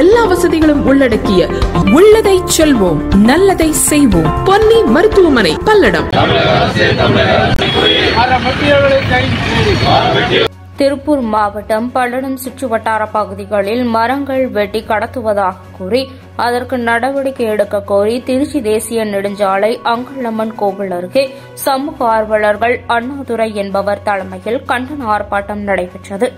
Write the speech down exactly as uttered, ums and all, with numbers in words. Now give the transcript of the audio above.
எல்லா வசதிகளும் உள்ளடக்கிய உள்ளதை செல்வோம், நல்லதை செய்வோம். பொன்னி மருத்துவமனை, பல்லடம். திருப்பூர் மாவட்டம் பல்லடம் சுற்றுவட்டார பகுதிகளில் மரங்கள் வெட்டி கடத்துவதாக கூறி அதற்கு நடவடிக்கை எடுக்க கோரி திருச்சி தேசிய நெடுஞ்சாலை அங்குளம்மன் கோவில் அருகே சமூக ஆர்வலர்கள் அண்ணாதுரை என்பவர் தலைமையில் கண்டன ஆர்ப்பாட்டம் நடைபெற்றது.